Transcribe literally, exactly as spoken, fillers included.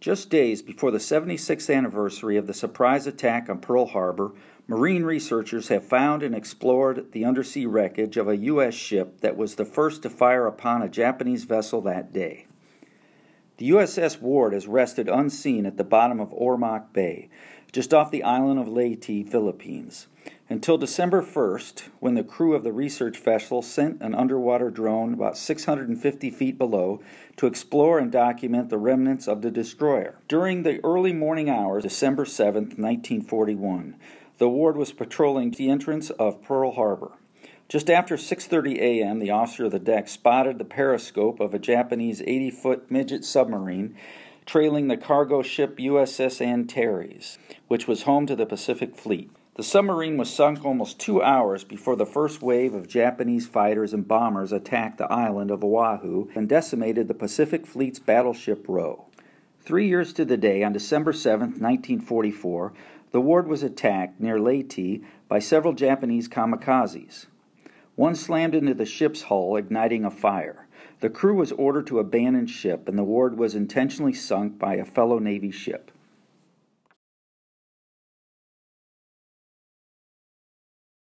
Just days before the seventy-sixth anniversary of the surprise attack on Pearl Harbor, marine researchers have found and explored the undersea wreckage of a U S ship that was the first to fire upon a Japanese vessel that day. The U S S Ward has rested unseen at the bottom of Ormoc Bay, just off the island of Leyte, Philippines, until December first, when the crew of the research vessel sent an underwater drone about six hundred fifty feet below to explore and document the remnants of the destroyer. During the early morning hours, December seventh, nineteen forty-one, the Ward was patrolling the entrance of Pearl Harbor. Just after six thirty a m, the officer of the deck spotted the periscope of a Japanese eighty-foot midget submarine trailing the cargo ship U S S Antares, which was home to the Pacific Fleet. The submarine was sunk almost two hours before the first wave of Japanese fighters and bombers attacked the island of Oahu and decimated the Pacific Fleet's battleship row. Three years to the day, on December seventh, nineteen forty-four, the Ward was attacked near Leyte by several Japanese kamikazes. One slammed into the ship's hull, igniting a fire. The crew was ordered to abandon ship, and the Ward was intentionally sunk by a fellow Navy ship.